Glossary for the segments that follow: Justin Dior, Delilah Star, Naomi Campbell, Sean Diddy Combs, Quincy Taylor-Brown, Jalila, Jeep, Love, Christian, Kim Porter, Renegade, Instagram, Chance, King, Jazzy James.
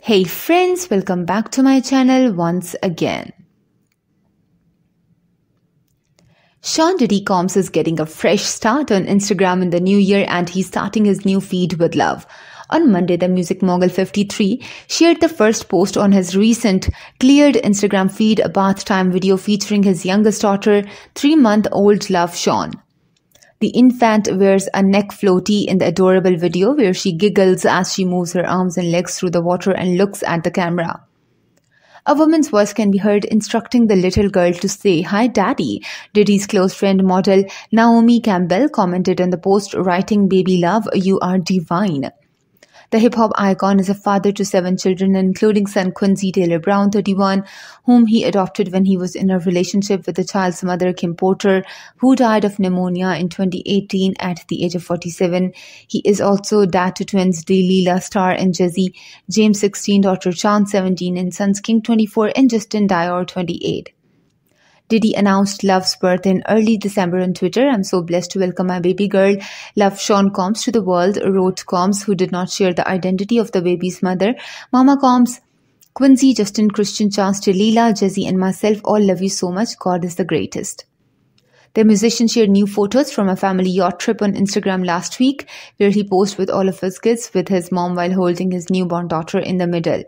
Hey friends, welcome back to my channel once again. Sean Diddy Combs is getting a fresh start on Instagram in the new year, and he's starting his new feed with Love. On Monday, the music mogul 53 shared the first post on his recent cleared Instagram feed, a bath time video featuring his youngest daughter, 3-month-old Love Sean. The infant wears a neck floaty in the adorable video where she giggles as she moves her arms and legs through the water and looks at the camera. A woman's voice can be heard instructing the little girl to say, "Hi, Daddy." Diddy's close friend model Naomi Campbell commented on the post, writing, "Baby Love, you are divine." The hip-hop icon is a father to 7 children, including son Quincy Taylor-Brown, 31, whom he adopted when he was in a relationship with the child's mother, Kim Porter, who died of pneumonia in 2018 at the age of 47. He is also dad to twins Delilah Star and Jazzy James, 16, daughter Chance, 17, and sons King, 24, and Justin Dior, 28. Diddy announced Love's birth in early December on Twitter. "I'm so blessed to welcome my baby girl, Love Sean Combs, to the world," wrote Combs, who did not share the identity of the baby's mother. "Mama Combs, Quincy, Justin, Christian, Chance, Jalila, Jazzy, and myself all love you so much. God is the greatest." The musician shared new photos from a family yacht trip on Instagram last week, where he posed with all of his kids with his mom while holding his newborn daughter in the middle.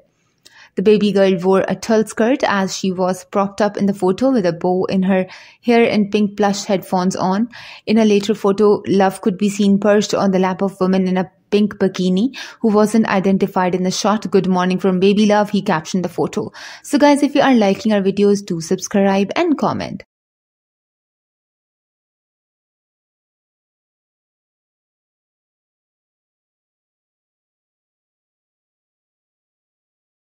The baby girl wore a tulle skirt as she was propped up in the photo with a bow in her hair and pink plush headphones on. In a later photo, Love could be seen perched on the lap of a woman in a pink bikini who wasn't identified in the shot. "Good morning from Baby Love," he captioned the photo. So guys, if you are liking our videos, do subscribe and comment.